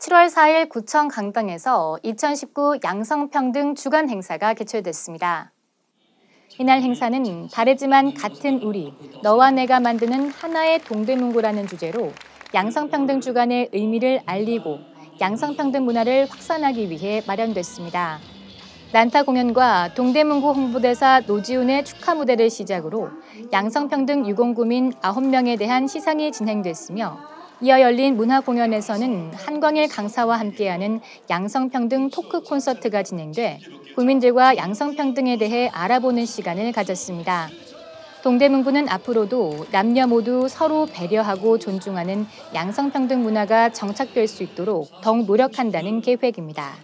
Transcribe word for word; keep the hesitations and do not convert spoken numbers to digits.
칠월 사일 구청 강당에서 이천십구 양성평등 주간 행사가 개최됐습니다. 이날 행사는 다르지만 같은 우리, 너와 내가 만드는 하나의 동대문구라는 주제로 양성평등 주간의 의미를 알리고 양성평등 문화를 확산하기 위해 마련됐습니다. 난타 공연과 동대문구 홍보대사 노지훈의 축하 무대를 시작으로 양성평등 유공구민 아홉 명에 대한 시상이 진행됐으며 이어 열린 문화공연에서는 한광일 강사와 함께하는 양성평등 토크 콘서트가 진행돼 구민들과 양성평등에 대해 알아보는 시간을 가졌습니다. 동대문구는 앞으로도 남녀 모두 서로 배려하고 존중하는 양성평등 문화가 정착될 수 있도록 더욱 노력한다는 계획입니다.